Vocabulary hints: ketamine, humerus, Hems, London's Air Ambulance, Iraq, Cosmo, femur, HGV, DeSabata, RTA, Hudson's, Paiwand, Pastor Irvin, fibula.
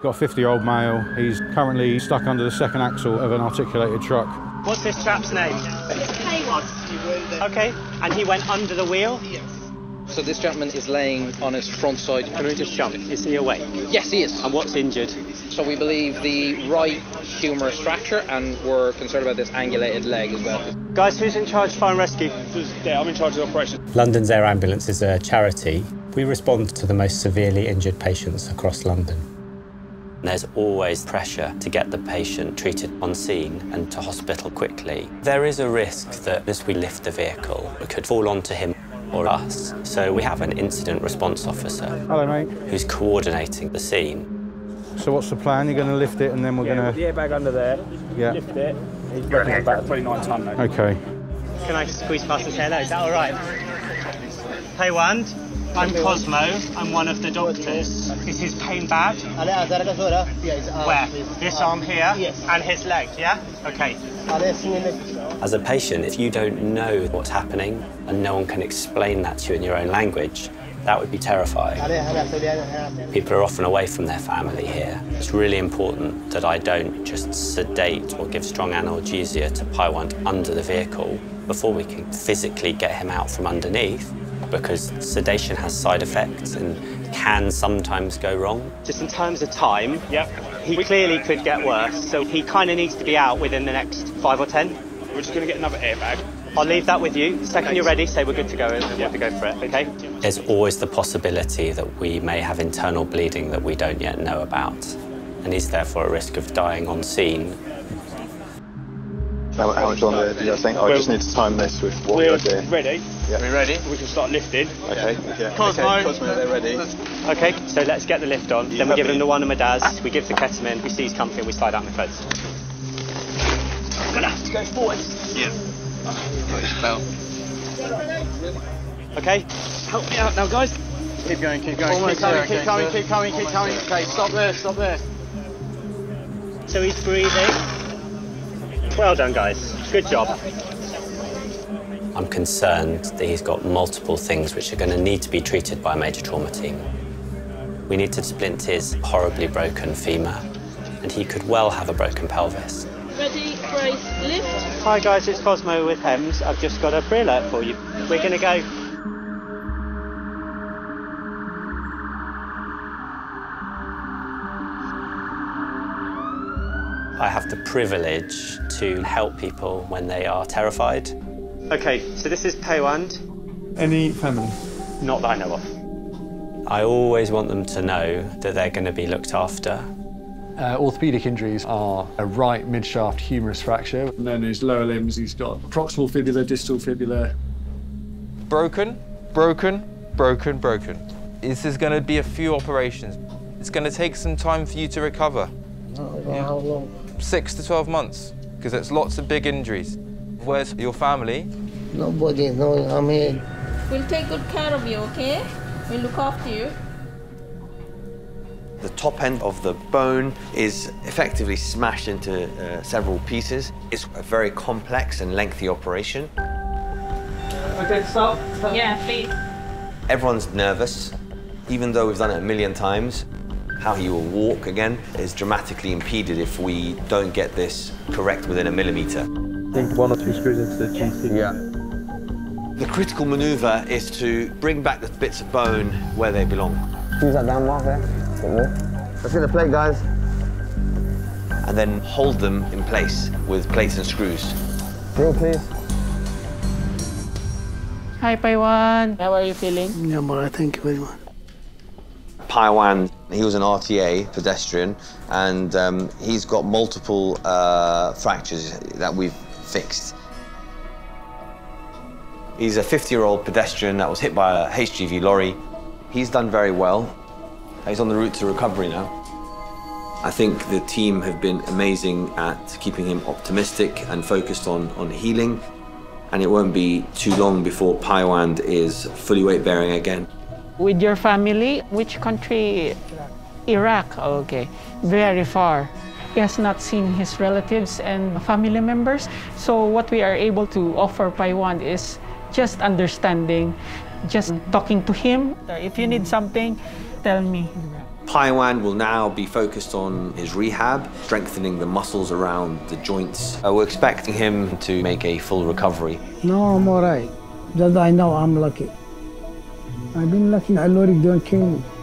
Got a 50-year-old male. He's currently stuck under the second axle of an articulated truck. What's this chap's name? Paiwand. OK, and he went under the wheel? Yes. So this gentleman is laying on his front side. Can we just jump? Is he awake? Yes, he is. And what's injured? So we believe the right humerus fracture, and we're concerned about this angulated leg as well. Guys, who's in charge of fire and rescue? Yeah, I'm in charge of operations. London's Air Ambulance is a charity. We respond to the most severely injured patients across London. There's always pressure to get the patient treated on scene and to hospital quickly. There is a risk that as we lift the vehicle, it could fall onto him or us. So we have an incident response officer. Hello, mate. Who's coordinating the scene. So what's the plan? You're going to lift it and then we're going to... Yeah, the airbag under there. Yeah. Lift it. He's running about 29 tonne now. OK. Can I squeeze past his hair now? Is that all right? Paiwand, I'm Cosmo. I'm one of the doctors. Is his pain bad? Where? This arm here? Yes. And his leg, yeah? OK. As a patient, if you don't know what's happening and no one can explain that to you in your own language, that would be terrifying. People are often away from their family here. It's really important that I don't just sedate or give strong analgesia to Paiwand under the vehicle before we can physically get him out from underneath, because sedation has side effects and can sometimes go wrong. Just in terms of time, yep. He clearly could get worse, so he kind of needs to be out within the next 5 or 10. We're just going to get another airbag. I'll leave that with you. The second you're ready, say we're good to go and we'll have to go for it, OK? There's always the possibility that we may have internal bleeding that we don't yet know about and is therefore at risk of dying on scene. How much longer do you think? I just need to time this with what we're doing. Ready. Yeah. We're ready. We can start lifting. OK. Yeah. Cosmo, they're ready. OK, so let's get the lift on. Then we give him the one of my dad's. We give the ketamine. We seize comfy and we slide out the fence. I'm going to have to go forwards. Yeah. Okay, help me out now, guys. Keep going, keep going. Almost keep going. Okay, stop there. So he's breathing. Well done, guys. Good job. I'm concerned that he's got multiple things which are going to need to be treated by a major trauma team. We need to splint his horribly broken femur, and he could well have a broken pelvis. Ready, brace, lift. Hi guys, it's Cosmo with Hems. I've just got a pre-alert for you. We're going to go. I have the privilege to help people when they are terrified. OK, so this is Paiwand. Any family? Not that I know of. I always want them to know that they're going to be looked after. Orthopaedic injuries are a right mid-shaft humerus fracture. And then his lower limbs, he's got proximal fibula, distal fibula. Broken. This is going to be a few operations. It's going to take some time for you to recover. Oh, yeah. How long? 6 to 12 months, because it's lots of big injuries. Where's your family? Nobody knows. I mean... We'll take good care of you, OK? We'll look after you. The top end of the bone is effectively smashed into several pieces. It's a very complex and lengthy operation. OK, stop. Yeah, please. Everyone's nervous. Even though we've done it a million times, how he will walk again is dramatically impeded if we don't get this correct within a millimetre. I think 1 or 2 screws into the GC. Yeah. The critical manoeuvre is to bring back the bits of bone where they belong. Use that down mark there. Let's get the plate, guys. And then hold them in place with plates and screws. Drill, please. Hi, Paiwand. How are you feeling? Yeah, all right, thank you very much. Paiwand, he was an RTA pedestrian, and he's got multiple fractures that we've fixed. He's a 50-year-old pedestrian that was hit by a HGV lorry. He's done very well. He's on the route to recovery now. I think the team have been amazing at keeping him optimistic and focused on healing. And it won't be too long before Paiwand is fully weight-bearing again. With your family, which country? Iraq, OK. Very far. He has not seen his relatives and family members. So what we are able to offer Paiwand is just understanding, just talking to him. If you need something, tell me. Paiwand will now be focused on his rehab, strengthening the muscles around the joints. We're expecting him to make a full recovery. No, I'm all right. Just I know I'm lucky. I've been lucky. I know it don't kill me.